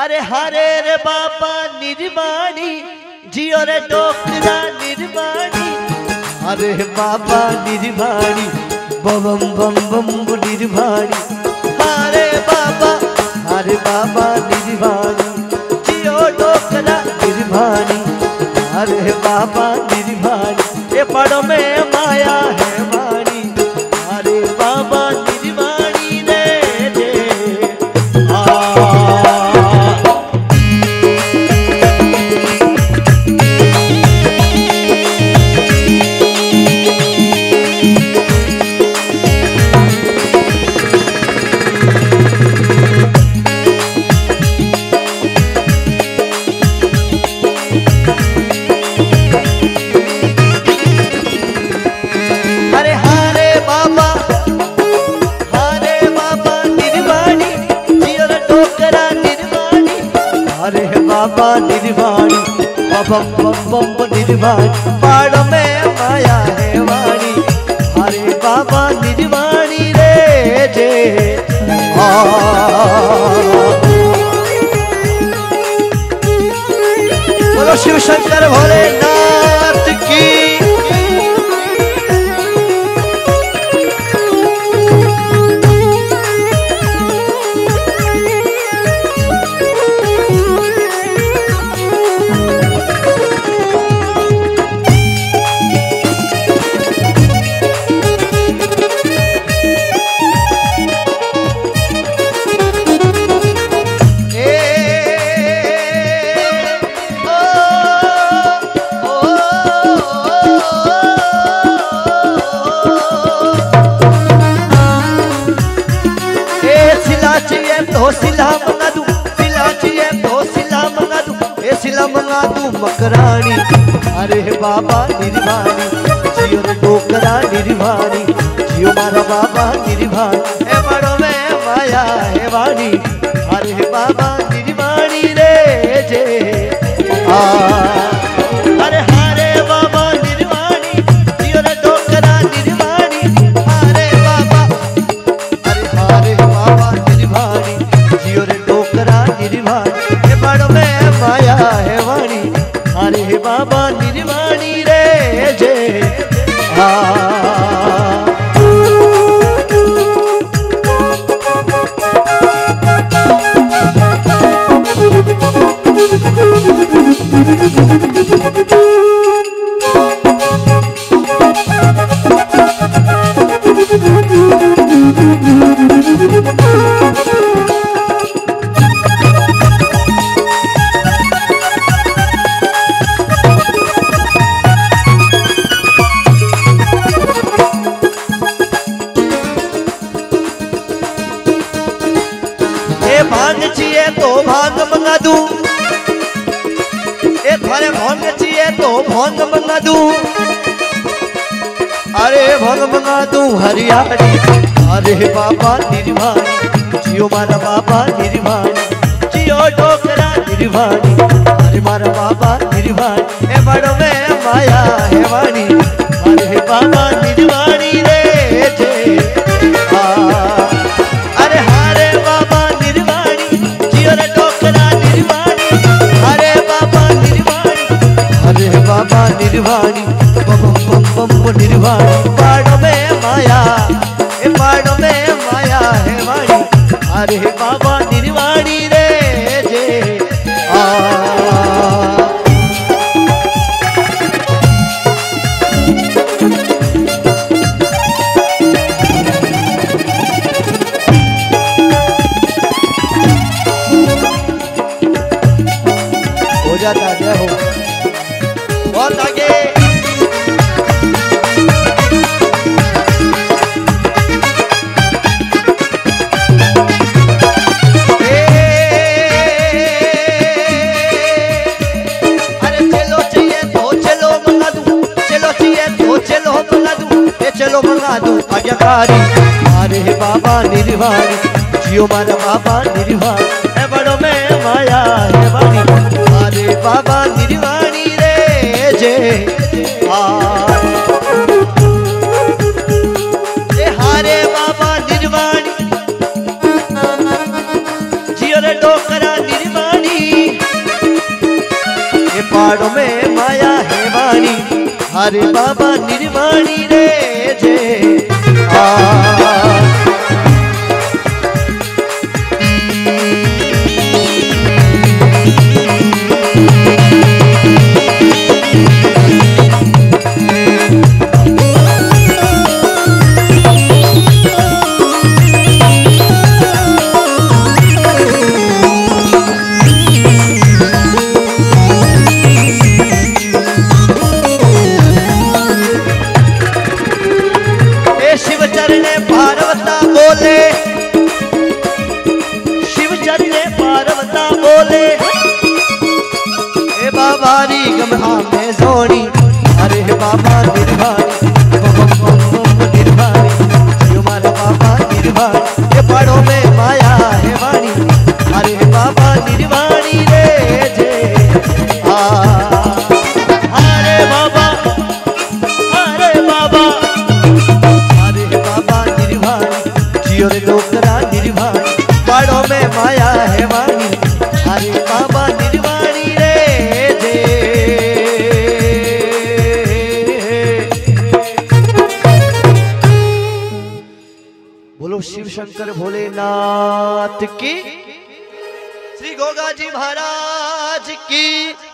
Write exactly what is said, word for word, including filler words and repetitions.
अरे हरे रे बाबा निर्वाणी जियो रे डोकरा निर्वाणी, अरे बाबा निर्वाणी बम बम बम निर्वाणी, हरे बाबा हरे बाबा निर्वाणी जियो डोकरा निर्वाणी, अरे बाबा निर्वाणी ये पड़ों में माया है वाणी, अरे बाबा निर्वाणी ने दे आ बम बम बम निर्वाणी पहाड़ में माया है वाणी, हरे बाबा निर्वाणी रे जे आ। बोलो शिव शंकर भोलेनाथ की। मकरानी अरे बाबा निर्वाणी जियो डोकरा निर्वाणी जियो मारा बाबा निर्वाणी है बड़ों में माया है वाणी, अरे बाबा निर्वाणी रे जे आ, अरे हरे बाबा निर्वाणी जियो डोकरा निर्वाणी, हरे बाबा अरे हरे बाबा निर्वाणी जियो डोकरा निर्वाणी है बड़ों में माया है वाणी, अरे बाबा निर्वाणी रे जे आ। भोंग मंगा दू अरे भोंग मंगा दू हरियाणी, अरे बाबा निर्वाणी जियो मारा बाबा निर्वाणी जियो डोकरा निर्वाणी, अरे मारा बाबा निर्वाणी है बड़ों में माया है वाणी, अरे बाबा निर्वाणी रे जे आ, अरे हरे बाबा निर्वाणी जियो रे डोकरा निर्वाणी, अरे बाबा बाबा निर्वाणी बम बम बम निर्वाणी पहाड़ों में माया ए पहाड़ों में माया है वाणी, अरे बाबा निर्वाणी रे जे आ। हो जाता जय हो बहुत आगे। अरे चलो चाहिए तो चलो मंगा दूं, चलो चाहिए तो चलो मंगा दूं, ये चलो मंगा दूं आज्ञाकारी, अरे बाबा निर्वाणी जियो मारा बाबा निर्वाणी है बड़ों में माया है वाणी, अरे बाबा निर्वाणी रे जे आ, ए हरे बाबा निर्वाणी जियो रे डोकरा निर्वाणी। मारे बाबा निर्वाणी रे जे आ शंकर भोलेनाथ की, श्री गोगा जी महाराज की।